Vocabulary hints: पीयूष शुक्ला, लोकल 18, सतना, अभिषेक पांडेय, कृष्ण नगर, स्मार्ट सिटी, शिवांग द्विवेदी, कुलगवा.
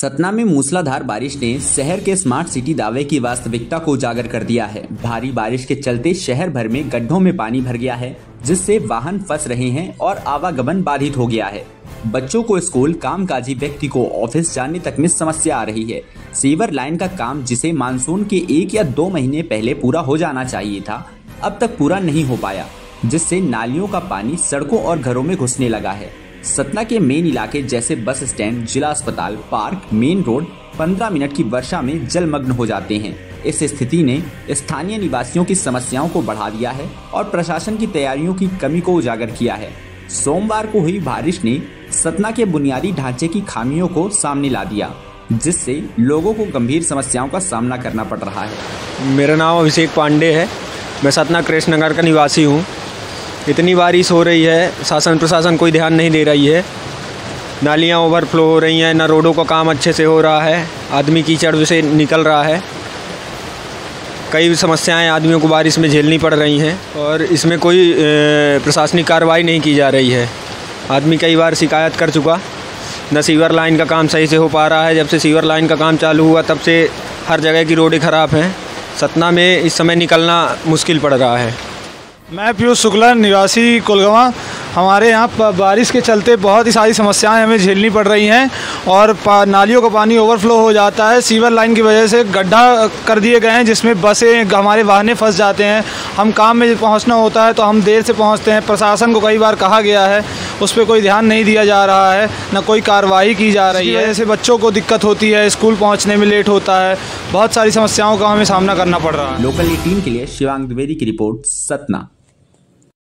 सतना में मूसलाधार बारिश ने शहर के स्मार्ट सिटी दावे की वास्तविकता को उजागर कर दिया है। भारी बारिश के चलते शहर भर में गड्ढों में पानी भर गया है, जिससे वाहन फंस रहे हैं और आवागमन बाधित हो गया है। बच्चों को स्कूल, कामकाजी व्यक्ति को ऑफिस जाने तक में समस्या आ रही है। सीवर लाइन का काम, जिसे मानसून के 1 या 2 महीने पहले पूरा हो जाना चाहिए था, अब तक पूरा नहीं हो पाया, जिससे नालियों का पानी सड़कों और घरों में घुसने लगा है। सतना के मेन इलाके जैसे बस स्टैंड, जिला अस्पताल, पार्क, मेन रोड 15 मिनट की वर्षा में जलमग्न हो जाते हैं। इस स्थिति ने स्थानीय निवासियों की समस्याओं को बढ़ा दिया है और प्रशासन की तैयारियों की कमी को उजागर किया है। सोमवार को हुई बारिश ने सतना के बुनियादी ढांचे की खामियों को सामने ला दिया, जिससे लोगों को गंभीर समस्याओं का सामना करना पड़ रहा है। मेरा नाम अभिषेक पांडेय है, मैं सतना कृष्ण नगर का निवासी हूँ। इतनी बारिश हो रही है, शासन प्रशासन कोई ध्यान नहीं दे रही है। नालियाँ ओवरफ्लो हो रही हैं, ना रोडों का काम अच्छे से हो रहा है, आदमी कीचड़ से निकल रहा है। कई समस्याएं आदमियों को बारिश में झेलनी पड़ रही हैं और इसमें कोई प्रशासनिक कार्रवाई नहीं की जा रही है। आदमी कई बार शिकायत कर चुका। न सीवर लाइन का काम सही से हो पा रहा है। जब से सीवर लाइन का काम चालू हुआ तब से हर जगह की रोडें ख़राब हैं। सतना में इस समय निकलना मुश्किल पड़ रहा है। मैं पीयूष शुक्ला, निवासी कुलगवा। हमारे यहाँ बारिश के चलते बहुत ही सारी समस्याएं हमें झेलनी पड़ रही हैं और नालियों का पानी ओवरफ्लो हो जाता है। सीवर लाइन की वजह से गड्ढा कर दिए गए हैं, जिसमें बसें, हमारे वाहने फंस जाते हैं। हम काम में पहुँचना होता है तो हम देर से पहुँचते हैं। प्रशासन को कई बार कहा गया है, उस पर कोई ध्यान नहीं दिया जा रहा है, ना कोई कार्रवाई की जा रही है। जैसे बच्चों को दिक्कत होती है, स्कूल पहुँचने में लेट होता है। बहुत सारी समस्याओं का हमें सामना करना पड़ रहा है। लोकल 18 के लिए शिवांग द्विवेदी की रिपोर्ट, सतना।